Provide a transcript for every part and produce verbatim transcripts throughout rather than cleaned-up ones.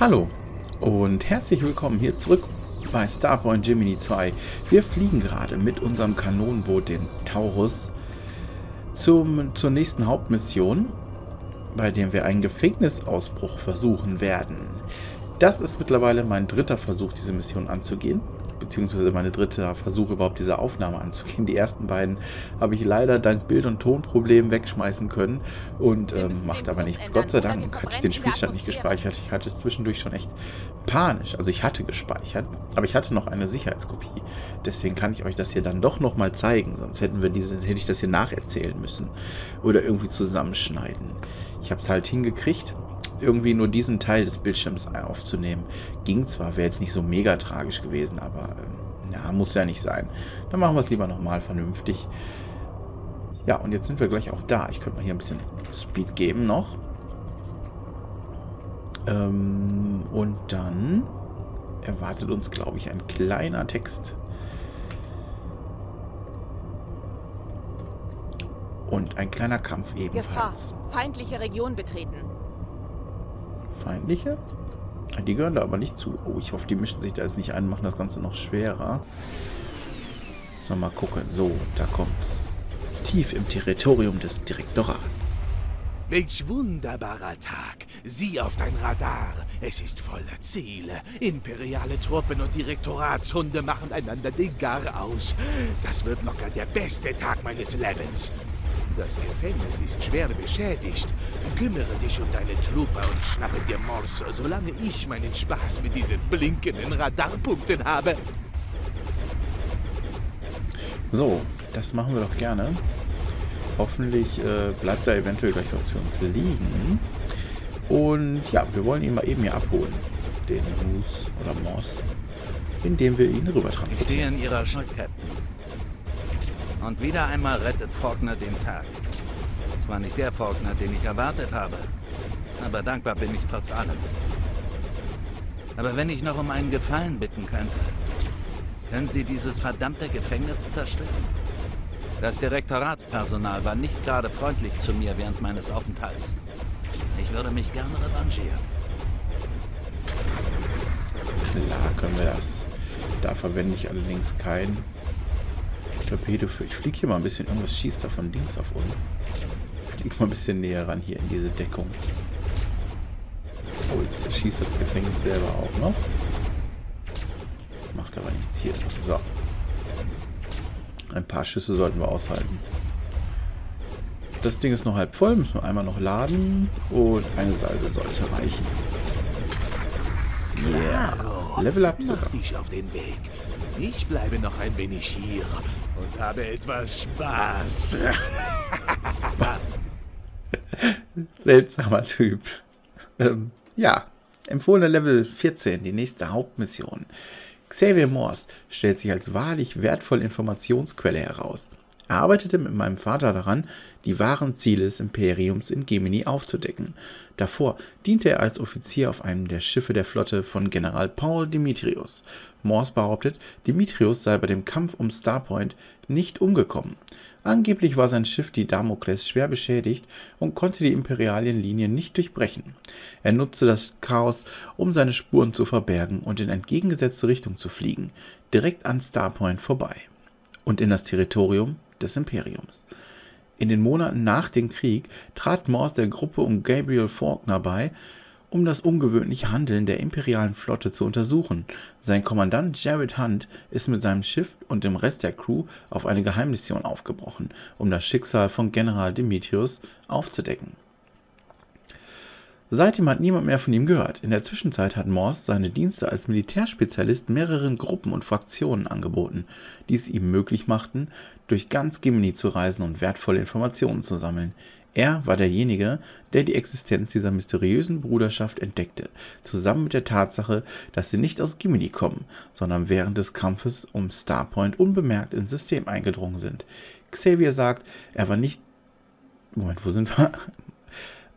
Hallo und herzlich willkommen hier zurück bei Starpoint Gemini zwei. Wir fliegen gerade mit unserem Kanonenboot, dem Taurus, zum, zur nächsten Hauptmission, bei dem wir einen Gefängnisausbruch versuchen werden. Das ist mittlerweile mein dritter Versuch, diese Mission anzugehen, beziehungsweise mein dritter Versuch, überhaupt diese Aufnahme anzugehen. Die ersten beiden habe ich leider dank Bild- und Tonproblemen wegschmeißen können und ähm, macht aber nichts. Gott sei Dank hatte ich den Spielstand nicht gespeichert. Ich hatte es zwischendurch schon echt panisch. Also ich hatte gespeichert, aber ich hatte noch eine Sicherheitskopie. Deswegen kann ich euch das hier dann doch nochmal zeigen, sonst hätten wir diese, hätte ich das hier nacherzählen müssen oder irgendwie zusammenschneiden. Ich habe es halt hingekriegt, irgendwie nur diesen Teil des Bildschirms aufzunehmen. Ging zwar, wäre jetzt nicht so mega tragisch gewesen, aber ähm, ja, muss ja nicht sein. Dann machen wir es lieber nochmal vernünftig. Ja, und jetzt sind wir gleich auch da. Ich könnte mal hier ein bisschen Speed geben noch. Ähm, und dann erwartet uns, glaube ich, ein kleiner Text. Und ein kleiner Kampf ebenfalls. Gefahr. Feindliche Region betreten. Feindliche? Die gehören da aber nicht zu. Oh, ich hoffe, die mischen sich da jetzt nicht ein und machen das Ganze noch schwerer. So, mal gucken. So, da kommt's. Tief im Territorium des Direktorats. Welch wunderbarer Tag. Sieh auf dein Radar. Es ist voller Ziele. Imperiale Truppen und Direktoratshunde machen einander den Gar aus. Das wird locker der beste Tag meines Lebens. Das Gefängnis ist schwer beschädigt. Kümmere dich um deine Trooper und schnappe dir Morse, solange ich meinen Spaß mit diesen blinkenden Radarpunkten habe. So, das machen wir doch gerne. Hoffentlich äh, bleibt da eventuell gleich was für uns liegen. Und ja, wir wollen ihn mal eben hier abholen. Den Moose oder Morse, indem wir ihn rüber transportieren. Ich stehe in ihrer Schuld, Captain. Und wieder einmal rettet Faulkner den Tag. Es war nicht der Faulkner, den ich erwartet habe. Aber dankbar bin ich trotz allem. Aber wenn ich noch um einen Gefallen bitten könnte, können Sie dieses verdammte Gefängnis zerstören? Das Direktoratspersonal war nicht gerade freundlich zu mir während meines Aufenthalts. Ich würde mich gerne revanchieren. Klar können wir das. Da verwende ich allerdings keinen Torpedo für. Ich fliege hier mal ein bisschen. Irgendwas schießt da von links auf uns. Ich fliege mal ein bisschen näher ran hier in diese Deckung. Oh, jetzt schießt das Gefängnis selber auch noch. Macht aber nichts hier. So. Ein paar Schüsse sollten wir aushalten. Das Ding ist noch halb voll. Müssen wir einmal noch laden. Und eine Salve sollte reichen. Yeah. Level up sogar. Dich auf den Weg. Ich bleibe noch ein wenig hier und habe etwas Spaß. Seltsamer Typ. Ähm, ja, empfohlener Level vierzehn, die nächste Hauptmission. Xavier Morse stellt sich als wahrlich wertvolle Informationsquelle heraus. Er arbeitete mit meinem Vater daran, die wahren Ziele des Imperiums in Gemini aufzudecken. Davor diente er als Offizier auf einem der Schiffe der Flotte von General Paul Dimitrius. Morse behauptet, Dimitrius sei bei dem Kampf um Starpoint nicht umgekommen. Angeblich war sein Schiff, die Damokles, schwer beschädigt und konnte die Imperialienlinie nicht durchbrechen. Er nutzte das Chaos, um seine Spuren zu verbergen und in entgegengesetzte Richtung zu fliegen, direkt an Starpoint vorbei und in das Territorium des Imperiums. In den Monaten nach dem Krieg trat Morse der Gruppe um Gabriel Faulkner bei, um das ungewöhnliche Handeln der imperialen Flotte zu untersuchen. Sein Kommandant Jared Hunt ist mit seinem Schiff und dem Rest der Crew auf eine Geheimmission aufgebrochen, um das Schicksal von General Dimitrius aufzudecken. Seitdem hat niemand mehr von ihm gehört. In der Zwischenzeit hat Morse seine Dienste als Militärspezialist mehreren Gruppen und Fraktionen angeboten, die es ihm möglich machten, durch ganz Gemini zu reisen und wertvolle Informationen zu sammeln. Er war derjenige, der die Existenz dieser mysteriösen Bruderschaft entdeckte, zusammen mit der Tatsache, dass sie nicht aus Gemini kommen, sondern während des Kampfes um Starpoint unbemerkt ins System eingedrungen sind. Xavier sagt, er war nicht... Moment, wo sind wir...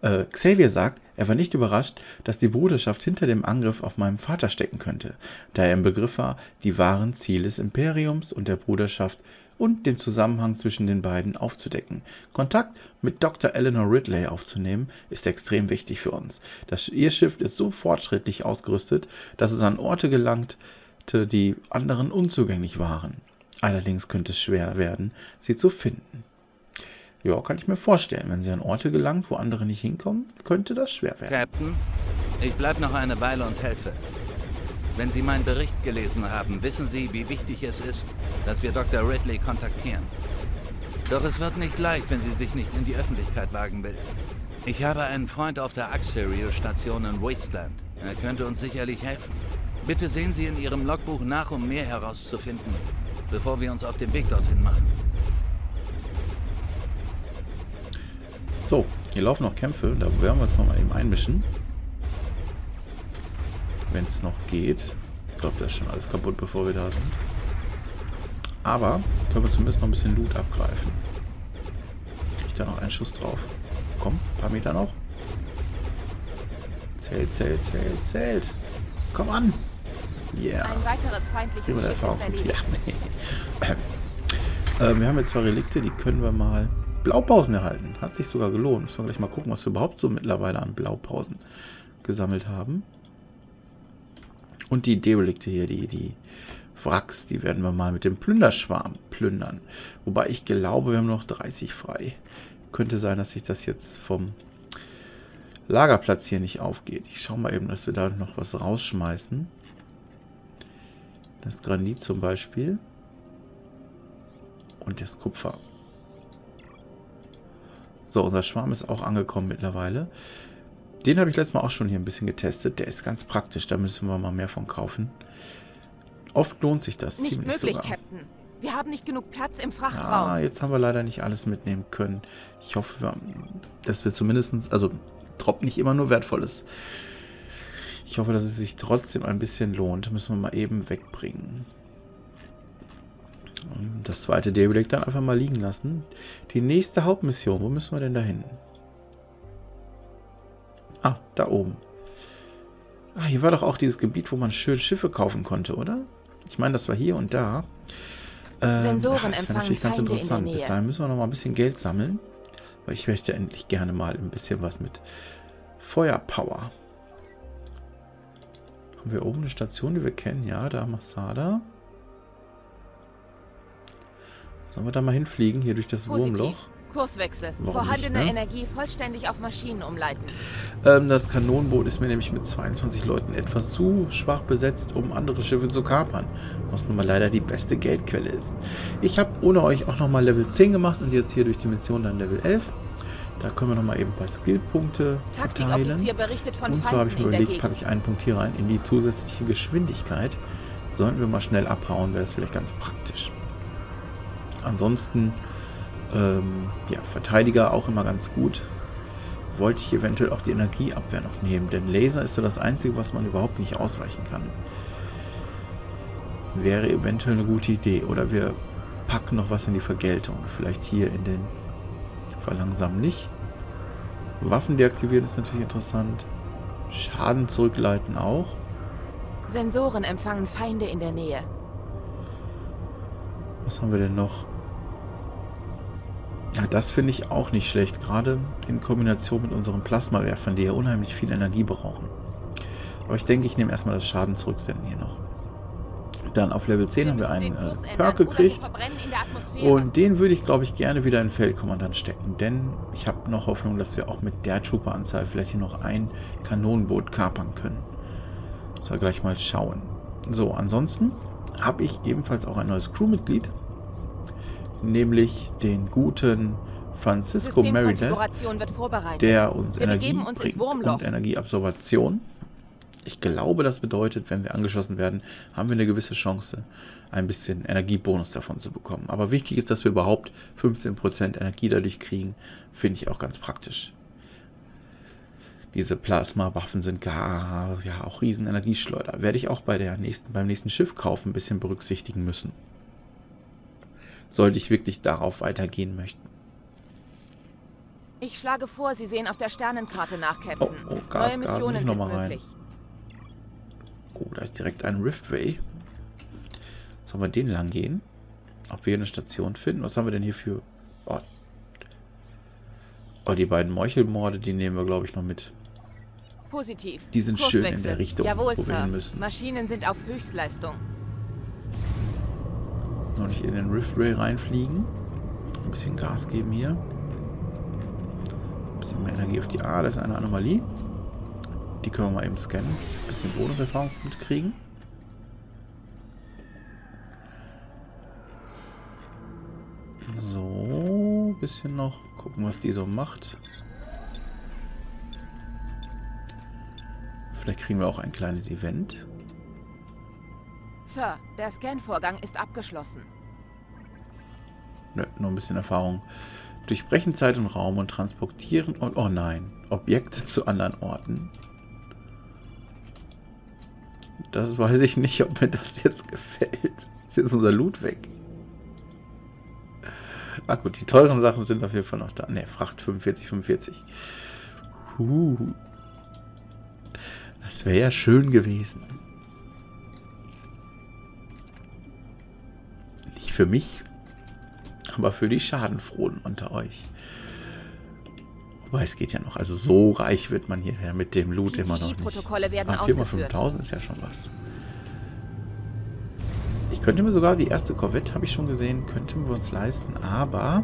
Äh, Xavier sagt, er war nicht überrascht, dass die Bruderschaft hinter dem Angriff auf meinen Vater stecken könnte, da er im Begriff war, die wahren Ziele des Imperiums und der Bruderschaft und den Zusammenhang zwischen den beiden aufzudecken. Kontakt mit Doktor Eleanor Ridley aufzunehmen ist extrem wichtig für uns. Das, ihr Schiff ist so fortschrittlich ausgerüstet, dass es an Orte gelangte, die anderen unzugänglich waren. Allerdings könnte es schwer werden, sie zu finden. Ja, kann ich mir vorstellen, wenn sie an Orte gelangt, wo andere nicht hinkommen, könnte das schwer werden. Captain, ich bleibe noch eine Weile und helfe. Wenn Sie meinen Bericht gelesen haben, wissen Sie, wie wichtig es ist, dass wir Doktor Ridley kontaktieren. Doch es wird nicht leicht, wenn sie sich nicht in die Öffentlichkeit wagen will. Ich habe einen Freund auf der Axelrio-Station in Wasteland. Er könnte uns sicherlich helfen. Bitte sehen Sie in Ihrem Logbuch nach, um mehr herauszufinden, bevor wir uns auf den Weg dorthin machen. So, hier laufen noch Kämpfe, da werden wir uns noch mal eben einmischen. Wenn es noch geht. Ich glaube, da ist schon alles kaputt, bevor wir da sind. Aber können wir zumindest noch ein bisschen Loot abgreifen. Kriege ich da noch einen Schuss drauf? Komm, ein paar Meter noch. Zählt, zählt, zählt, zählt. Komm an! Yeah. Ein weiteres feindliches Schiff ist erledigt. Ja, nee. äh, wir haben jetzt zwei Relikte, die können wir mal... Blaupausen erhalten. Hat sich sogar gelohnt. Müssen wir gleich mal gucken, was wir überhaupt so mittlerweile an Blaupausen gesammelt haben. Und die Derelikte hier, die, die Wracks, die werden wir mal mit dem Plünderschwarm plündern. Wobei ich glaube, wir haben noch dreißig frei. Könnte sein, dass sich das jetzt vom Lagerplatz hier nicht aufgeht. Ich schaue mal eben, dass wir da noch was rausschmeißen. Das Granit zum Beispiel. Und das Kupfer. So, unser Schwarm ist auch angekommen mittlerweile. Den habe ich letztes Mal auch schon hier ein bisschen getestet. Der ist ganz praktisch, da müssen wir mal mehr von kaufen. Oft lohnt sich das ziemlich sogar. Nicht möglich, Captain. Wir haben nicht genug Platz im Frachtraum. Ah, jetzt haben wir leider nicht alles mitnehmen können. Ich hoffe, dass wir zumindest, also droppt nicht immer nur Wertvolles. Ich hoffe, dass es sich trotzdem ein bisschen lohnt. Müssen wir mal eben wegbringen. Das zweite Derelikt dann einfach mal liegen lassen. Die nächste Hauptmission, wo müssen wir denn da hin? Ah, da oben. Ah, hier war doch auch dieses Gebiet, wo man schön Schiffe kaufen konnte, oder? Ich meine, das war hier und da. Ähm, Sensoren empfangen Feinde in der Nähe. Das ist natürlich ganz interessant. Bis dahin müssen wir noch mal ein bisschen Geld sammeln. Weil ich möchte endlich gerne mal ein bisschen was mit Feuerpower. Haben wir oben eine Station, die wir kennen? Ja, da Masada. Sollen wir da mal hinfliegen, hier durch das Positiv. Wurmloch? Kurswechsel. Warum Vorhandene nicht, ne? Energie vollständig auf Maschinen umleiten. Ähm, das Kanonenboot ist mir nämlich mit zweiundzwanzig Leuten etwas zu schwach besetzt, um andere Schiffe zu kapern. Was nun mal leider die beste Geldquelle ist. Ich habe ohne euch auch nochmal Level zehn gemacht und jetzt hier durch die Mission dann Level elf. Da können wir nochmal eben ein paar Skillpunkte verteilen. Und zwar habe ich mir überlegt, packe ich einen Punkt hier rein in die zusätzliche Geschwindigkeit. Sollten wir mal schnell abhauen, wäre das vielleicht ganz praktisch. Ansonsten, ähm, ja, Verteidiger auch immer ganz gut. Wollte ich eventuell auch die Energieabwehr noch nehmen, denn Laser ist so das Einzige, was man überhaupt nicht ausweichen kann. Wäre eventuell eine gute Idee. Oder wir packen noch was in die Vergeltung. Vielleicht hier in den Verlangsamen nicht. Waffen deaktivieren ist natürlich interessant. Schaden zurückleiten auch. Sensoren empfangen Feinde in der Nähe. Was haben wir denn noch? Ja, das finde ich auch nicht schlecht. Gerade in Kombination mit unseren Plasmawerfern, die ja unheimlich viel Energie brauchen. Aber ich denke, ich nehme erstmal das Schaden zurücksenden hier noch. Dann auf Level zehn haben wir einen äh, Perk gekriegt. Und den würde ich, glaube ich, gerne wieder in Feldkommandant stecken. Denn ich habe noch Hoffnung, dass wir auch mit der Trooper-Anzahl vielleicht hier noch ein Kanonenboot kapern können. Soll gleich mal schauen. So, ansonsten habe ich ebenfalls auch ein neues Crewmitglied, nämlich den guten Francisco Meredith, der uns wir Energie uns bringt und Energieabsorption. Ich glaube, das bedeutet, wenn wir angeschossen werden, haben wir eine gewisse Chance, ein bisschen Energiebonus davon zu bekommen. Aber wichtig ist, dass wir überhaupt fünfzehn Prozent Energie dadurch kriegen, finde ich auch ganz praktisch. Diese Plasma-Waffen sind gar, ja, auch riesen Energieschleuder. Werde ich auch bei der nächsten, beim nächsten Schiffkauf ein bisschen berücksichtigen müssen. Sollte ich wirklich darauf weitergehen möchten. Ich schlage vor, Sie sehen auf der Sternenkarte nach, Captain. Oh, oh, Gas, Neue Missionen Gas, nicht nochmal rein. Oh, da ist direkt ein Riftway. Sollen wir den lang gehen? Ob wir hier eine Station finden? Was haben wir denn hier für... Oh, oh die beiden Meuchelmorde, die nehmen wir, glaube ich, noch mit. Positiv. Die sind Kurswechsel. Schön in der Richtung, Jawohl, wo Sir. Wir müssen. Maschinen sind auf Höchstleistung. Noch nicht in den Riftway reinfliegen. Ein bisschen Gas geben hier. Ein bisschen mehr Energie auf die A. Das ist eine Anomalie. Die können wir mal eben scannen. Ein bisschen Bonuserfahrung mitkriegen. So, ein bisschen noch. Gucken, was die so macht. Vielleicht kriegen wir auch ein kleines Event. Sir, der Scan-Vorgang ist abgeschlossen. Nö, nur ein bisschen Erfahrung. Durchbrechen Zeit und Raum und transportieren und... Oh nein, Objekte zu anderen Orten. Das weiß ich nicht, ob mir das jetzt gefällt. Ist jetzt unser Loot weg. Ah gut, die teuren Sachen sind auf jeden Fall noch da. Ne, Fracht fünfundvierzig, fünfundvierzig. Huh. Das wäre ja schön gewesen. Nicht für mich, aber für die Schadenfrohen unter euch. Wobei, es geht ja noch. Also so reich wird man hierher mit dem Loot immer noch nicht. Ah, viermal fünftausend ist ja schon was. Ich könnte mir sogar, die erste Corvette habe ich schon gesehen, könnten wir uns leisten, aber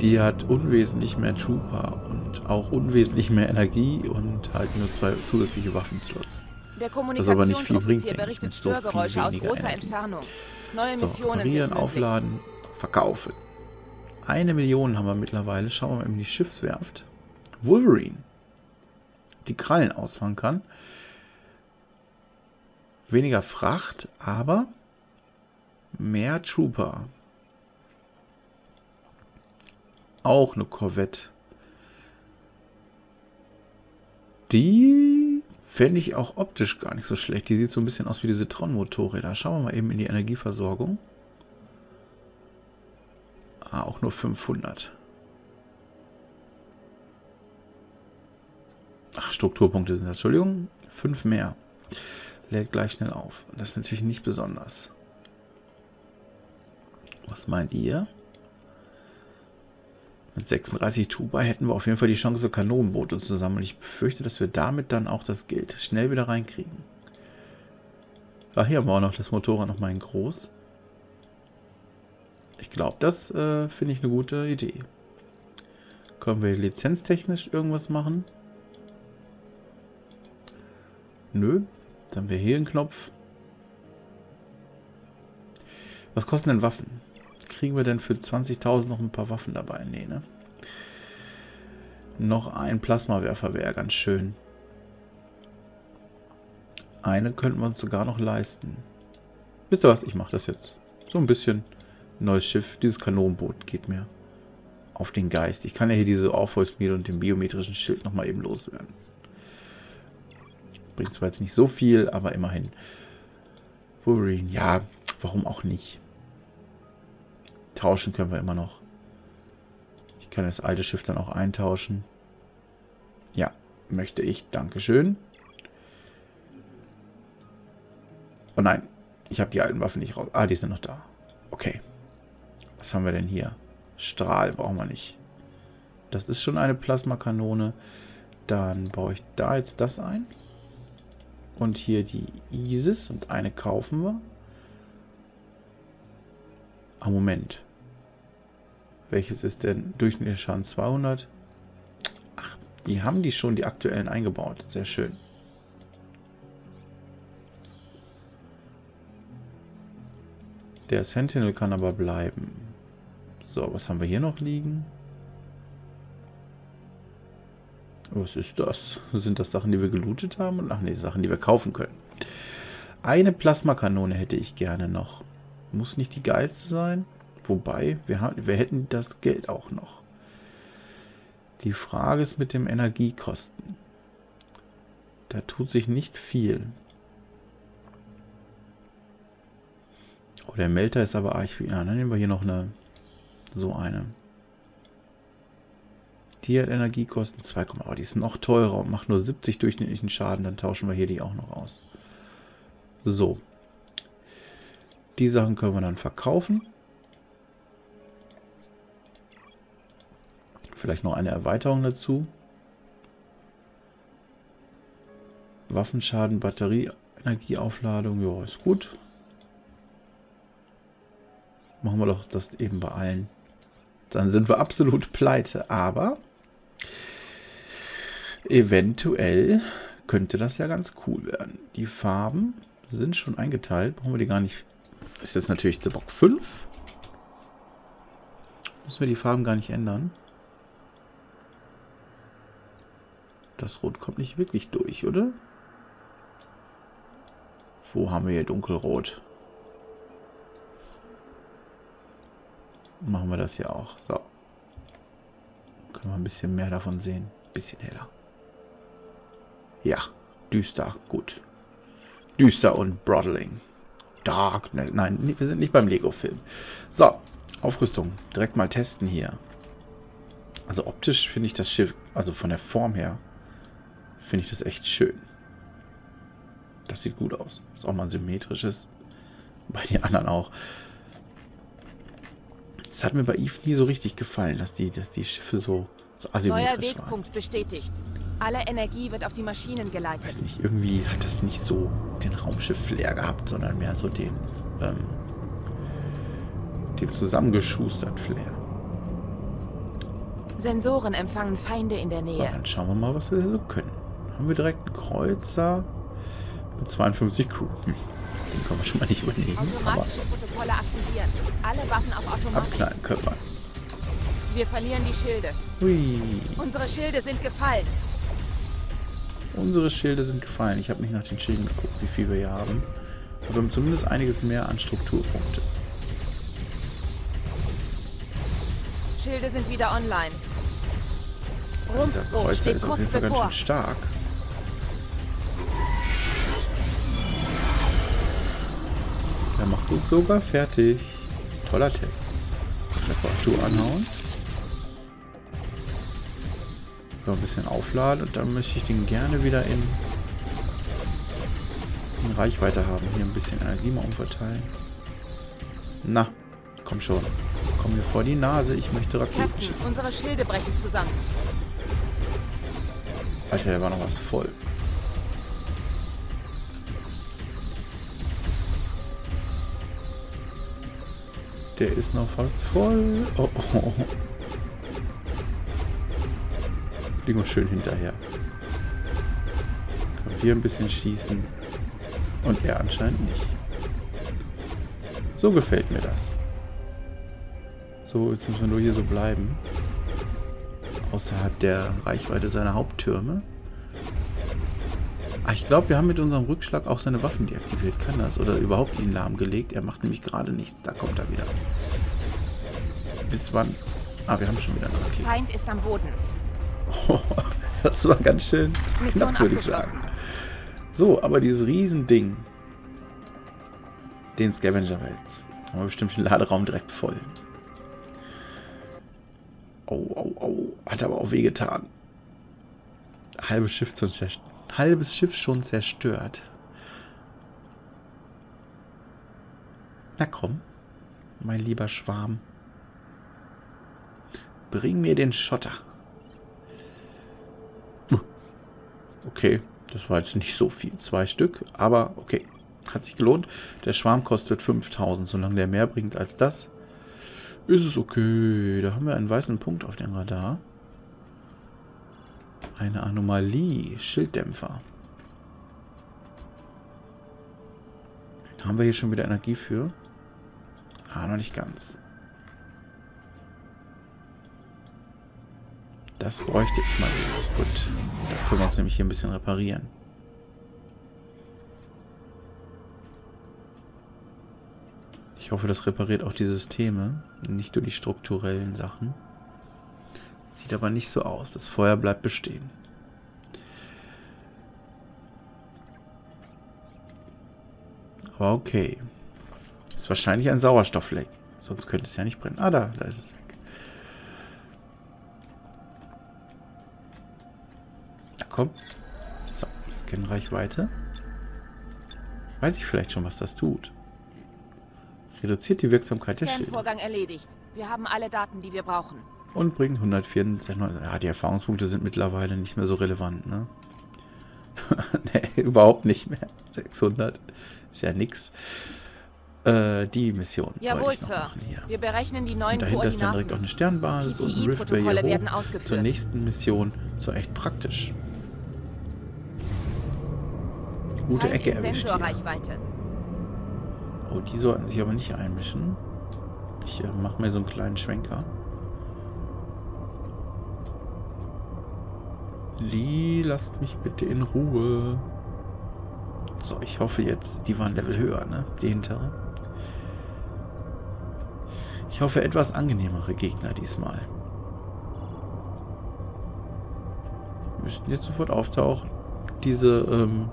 die hat unwesentlich mehr Trooper und auch unwesentlich mehr Energie und halt nur zwei zusätzliche Waffenslots. Der Kommunikationsoffizier berichtet Störgeräusche aus großer Entfernung. Neue Missionen sind aufladen, verkaufen. Eine Million haben wir mittlerweile. Schauen wir mal in die Schiffswerft. Wolverine. Die Krallen ausfahren kann. Weniger Fracht, aber mehr Trooper. Auch eine Corvette. Die fände ich auch optisch gar nicht so schlecht. Die sieht so ein bisschen aus wie diese Tron-Motorräder. Schauen wir mal eben in die Energieversorgung. Ah, auch nur fünfhundert. Ach, Strukturpunkte sind das. Entschuldigung. fünf mehr. Lädt gleich schnell auf. Das ist natürlich nicht besonders. Was meint ihr? Mit sechsunddreißig Trooper hätten wir auf jeden Fall die Chance, Kanonenboote zu sammeln. Ich befürchte, dass wir damit dann auch das Geld schnell wieder reinkriegen. Ach, hier haben wir auch noch das Motorrad, noch mal in groß. Ich glaube, das äh, finde ich eine gute Idee. Können wir lizenztechnisch irgendwas machen? Nö. Dann haben wir hier einen Knopf. Was kosten denn Waffen? Kriegen wir denn für zwanzigtausend noch ein paar Waffen dabei? Nee, ne? Noch ein Plasmawerfer wäre ganz schön. Eine könnten wir uns sogar noch leisten. Wisst ihr was? Ich mache das jetzt. So ein bisschen neues Schiff. Dieses Kanonenboot geht mir auf den Geist. Ich kann ja hier diese Aufholsmiete und den biometrischen Schild nochmal eben loswerden. Bringt zwar jetzt nicht so viel, aber immerhin. Wolverine, ja, warum auch nicht? Tauschen können wir immer noch. Ich kann das alte Schiff dann auch eintauschen. Ja, möchte ich. Dankeschön. Oh nein, ich habe die alten Waffen nicht raus. Ah, die sind noch da. Okay. Was haben wir denn hier? Strahl brauchen wir nicht. Das ist schon eine Plasmakanone. Dann baue ich da jetzt das ein. Und hier die Isis. Und eine kaufen wir. Ah, Moment. Welches ist denn? Durchschnittlicher Schaden zweihundert. Ach, die haben die schon, die aktuellen, eingebaut. Sehr schön. Der Sentinel kann aber bleiben. So, was haben wir hier noch liegen? Was ist das? Sind das Sachen, die wir gelootet haben? Ach nee, Sachen, die wir kaufen können. Eine Plasmakanone hätte ich gerne noch. Muss nicht die geilste sein. Wobei, wir, haben, wir hätten das Geld auch noch. Die Frage ist mit dem Energiekosten. Da tut sich nicht viel. Oh, der Melter ist aber arg viel. Na, dann nehmen wir hier noch eine. So eine. Die hat Energiekosten zwei, aber die ist noch teurer und macht nur siebzig durchschnittlichen Schaden. Dann tauschen wir hier die auch noch aus. So. Die Sachen können wir dann verkaufen. Vielleicht noch eine Erweiterung dazu. Waffenschaden, Batterie, Energieaufladung. Ja, ist gut. Machen wir doch das eben bei allen. Dann sind wir absolut pleite. Aber eventuell könnte das ja ganz cool werden. Die Farben sind schon eingeteilt. Brauchen wir die gar nicht. Ist jetzt natürlich Xbox fünf. Müssen wir die Farben gar nicht ändern. Das Rot kommt nicht wirklich durch, oder? Wo haben wir hier Dunkelrot? Machen wir das hier auch. So. Können wir ein bisschen mehr davon sehen. Ein bisschen heller. Ja, düster, gut. Düster und Brodeling. Dark, nein, wir sind nicht beim Lego-Film. So, Aufrüstung. Direkt mal testen hier. Also optisch finde ich das Schiff, also von der Form her, finde ich das echt schön. Das sieht gut aus. Ist auch mal ein symmetrisches. Bei den anderen auch. Das hat mir bei Eve nie so richtig gefallen, dass die, dass die Schiffe so, so asymmetrisch waren. Neuer Wegpunkt bestätigt. Alle Energie wird auf die Maschinen geleitet. Weiß nicht, irgendwie hat das nicht so den Raumschiff-Flair gehabt, sondern mehr so den, ähm, den zusammengeschustert Flair. Sensoren empfangen Feinde in der Nähe. Und dann schauen wir mal, was wir hier so können. Haben wir direkt einen Kreuzer mit zweiundfünfzig Crew. Hm. Den können wir schon mal nicht übernehmen. Automatische Protokolle aktivieren. Alle Waffen auf Automatik. Abknallen können wir. Wir verlieren die Schilde. Hui. Unsere Schilde sind gefallen. Unsere Schilde sind gefallen. Ich habe nicht nach den Schilden geguckt, wie viel wir hier haben. Aber wir haben zumindest einiges mehr an Strukturpunkte. Schilde sind wieder online. Dieser Kreuzer ist auf jeden Fall ganz schön stark. Der macht uns sogar fertig. Toller Test. Reparatur anhauen. So, ein bisschen aufladen und dann möchte ich den gerne wieder in, in Reichweite haben. Hier ein bisschen Energie mal umverteilen. Na, komm schon. Komm mir vor die Nase. Ich möchte Raketen Captain, schießen. Unsere Schilde brechen zusammen. Alter, der war noch was voll. Der ist noch fast voll. Oh, oh. Fliegen wir schön hinterher. Können wir ein bisschen schießen. Und er anscheinend nicht. So gefällt mir das. So, jetzt müssen wir nur hier so bleiben. Außerhalb der Reichweite seiner Haupttürme. Ah, ich glaube, wir haben mit unserem Rückschlag auch seine Waffen deaktiviert. Kann das? Oder überhaupt ihn lahmgelegt? Er macht nämlich gerade nichts. Da kommt er wieder. Bis wann? Ah, wir haben schon wieder eine Rakete. Feind ist am Boden. Oh, das war ganz schön knapp, würde ich sagen. So, aber dieses Riesending. Den Scavenger jetzt. Haben wir bestimmt den Laderaum direkt voll. Au, au, au. Hat aber auch wehgetan. Halbes Schiff zum Zerstört. Halbes Schiff schon zerstört. Na komm, mein lieber Schwarm. Bring mir den Schotter. Okay, das war jetzt nicht so viel. Zwei Stück, aber okay. Hat sich gelohnt. Der Schwarm kostet fünftausend. Solange der mehr bringt als das, ist es okay. Da haben wir einen weißen Punkt auf dem Radar. Eine Anomalie. Schilddämpfer. Haben wir hier schon wieder Energie für? Ah, noch nicht ganz. Das bräuchte ich mal wieder. Gut. Da können wir uns nämlich hier ein bisschen reparieren. Ich hoffe, das repariert auch die Systeme. Nicht nur die strukturellen Sachen. Sieht aber nicht so aus. Das Feuer bleibt bestehen. Aber okay. Ist wahrscheinlich ein Sauerstoffleck. Sonst könnte es ja nicht brennen. Ah, da, da ist es weg. Na komm. So, Scan-Reichweite. Weiß ich vielleicht schon, was das tut. Reduziert die Wirksamkeit der Schilde. Vorgang erledigt. Wir haben alle Daten, die wir brauchen. Und bringt hundertvierundzwanzig. Ja, die Erfahrungspunkte sind mittlerweile nicht mehr so relevant, ne? Ne, überhaupt nicht mehr. sechshundert ist ja nix. Äh, die Mission. Jawohl, Sir. Wir berechnen die neuen Koordinaten. Dahinter ist dann direkt auch eine Sternbasis und ein Riftway hier hoch zur nächsten Mission. So echt praktisch. Gute Ecke erwischt hier. Oh, die sollten sich aber nicht einmischen. Ich äh, mache mir so einen kleinen Schwenker. Lee, lasst mich bitte in Ruhe. So, ich hoffe jetzt, die waren Level höher, ne? Die hintere. Ich hoffe, etwas angenehmere Gegner diesmal. Wir müssten jetzt sofort auftauchen. Diese ähm,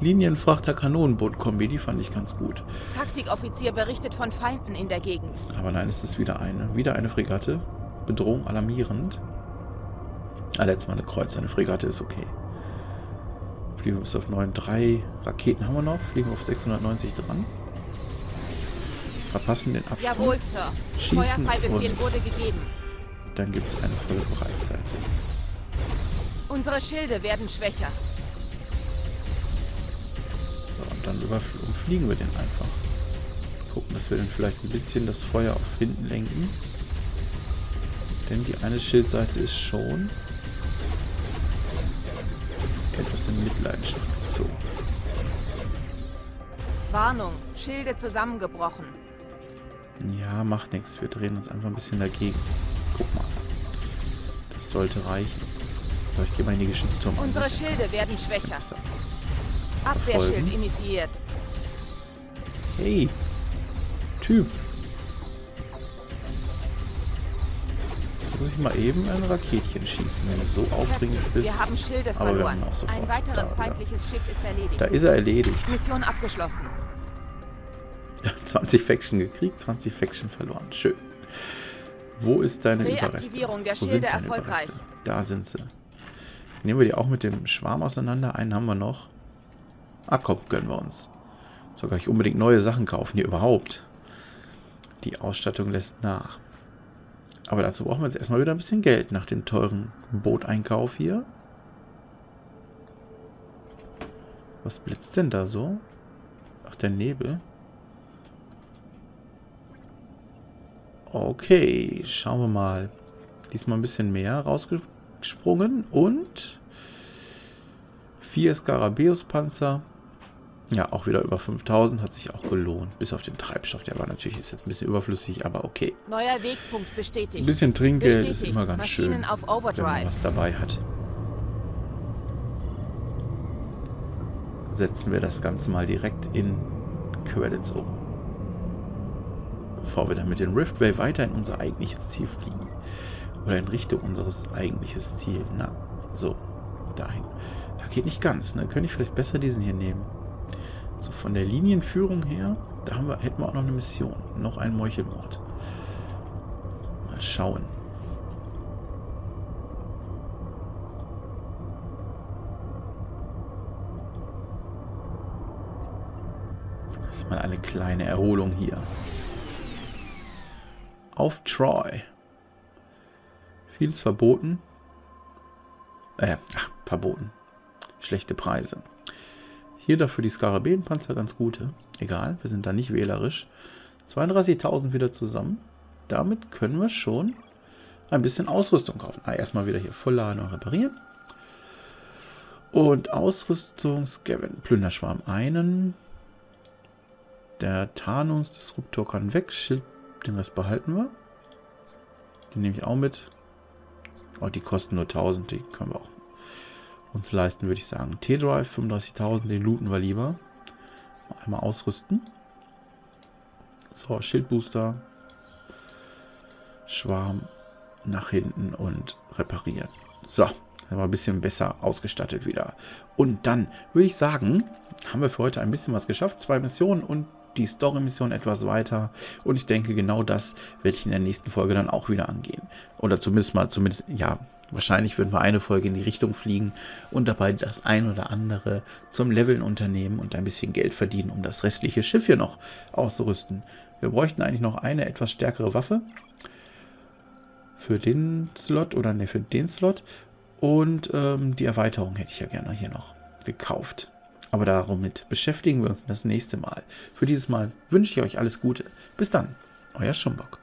Linienfrachter-Kanonenboot-Kombi, die fand ich ganz gut. Taktikoffizier berichtet von Feinden in der Gegend. Aber nein, es ist wieder eine. Wieder eine Fregatte. Bedrohung alarmierend. Ah, letztes Mal eine Kreuz, eine Fregatte ist okay. Fliegen ist auf neun drei. Raketen haben wir noch. Fliegen auf sechshundertneunzig dran. Verpassen den Abstand. Jawohl, Sir. Schießen Feuerfallbefehl wurde gegeben. Dann gibt es eine volle Bereitsheit. Unsere Schilde werden schwächer. So, und dann überfliegen wir den einfach. Gucken, dass wir dann vielleicht ein bisschen das Feuer auf hinten lenken. Denn die eine Schildseite ist schon etwas in Mitleidenschaft gezogen. Warnung, Schilde zusammengebrochen. Ja, macht nichts. Wir drehen uns einfach ein bisschen dagegen. Guck mal. Das sollte reichen. Vielleicht gehen wir in die Geschützturm. Unsere an. Schilde werden schwächer. Abwehrschild initiiert. Hey, Typ. Muss ich mal eben ein Raketchen schießen, wenn ich so aufdringend bin. Wir haben Schilde verloren. Aber wir haben auch sofort. Ein weiteres da, feindliches Schiff ist erledigt. Da ist er erledigt. Mission abgeschlossen. zwanzig Faction gekriegt, zwanzig Faction verloren. Schön. Wo ist deine Überreste? Der Schilde Wo sind deine erfolgreich. Überreste? Da sind sie. Nehmen wir die auch mit dem Schwarm auseinander. Einen haben wir noch. Ah, komm, gönnen wir uns. Soll gar nicht unbedingt neue Sachen kaufen. Hier überhaupt. Die Ausstattung lässt nach. Aber dazu brauchen wir jetzt erstmal wieder ein bisschen Geld nach dem teuren Booteinkauf hier. Was blitzt denn da so? Ach, der Nebel. Okay, schauen wir mal. Diesmal ein bisschen mehr rausgesprungen. Und vier Skarabeus-Panzer. Ja, auch wieder über fünftausend, hat sich auch gelohnt. Bis auf den Treibstoff, der war natürlich ist jetzt ein bisschen überflüssig, aber okay. Neuer Wegpunkt bestätigt. Ein bisschen Trinkgeld bestätigt. Ist immer ganz Maschinen schön, auf wenn man was dabei hat. Setzen wir das Ganze mal direkt in Credits um. Bevor wir dann mit dem Riftway weiter in unser eigentliches Ziel fliegen. Oder in Richtung unseres eigentliches Ziel. Na, so, dahin. Da geht nicht ganz, ne? Könnte ich vielleicht besser diesen hier nehmen. So, von der Linienführung her, da haben wir, hätten wir auch noch eine Mission. Noch ein Meuchelmord. Mal schauen. Das ist mal eine kleine Erholung hier. Auf Troy. Vieles verboten. Äh, ach, verboten. Schlechte Preise. Hier dafür die Skarabäenpanzer, ganz gute. Egal, wir sind da nicht wählerisch. zweiunddreißigtausend wieder zusammen. Damit können wir schon ein bisschen Ausrüstung kaufen. Ah, erstmal wieder hier vollladen und reparieren. Und Ausrüstungs-Gavin, Plünderschwarm einen. Der Tarnungsdisruptor kann weg. Schild, den Rest behalten wir. Den nehme ich auch mit. Oh, die kosten nur tausend, die können wir auch uns leisten, würde ich sagen. T-Drive, fünfunddreißigtausend, den looten wir lieber. Einmal ausrüsten. So, Schildbooster. Schwarm nach hinten und reparieren. So, dann war ein bisschen besser ausgestattet wieder. Und dann würde ich sagen, haben wir für heute ein bisschen was geschafft. Zwei Missionen und die Story-Mission etwas weiter und ich denke, genau das werde ich in der nächsten Folge dann auch wieder angehen. Oder zumindest mal, zumindest, ja, wahrscheinlich würden wir eine Folge in die Richtung fliegen und dabei das ein oder andere zum Leveln unternehmen und ein bisschen Geld verdienen, um das restliche Schiff hier noch auszurüsten. Wir bräuchten eigentlich noch eine etwas stärkere Waffe für den Slot oder ne, für den Slot und ähm, die Erweiterung hätte ich ja gerne hier noch gekauft. Aber damit beschäftigen wir uns das nächste Mal. Für dieses Mal wünsche ich euch alles Gute. Bis dann, euer Shumbok.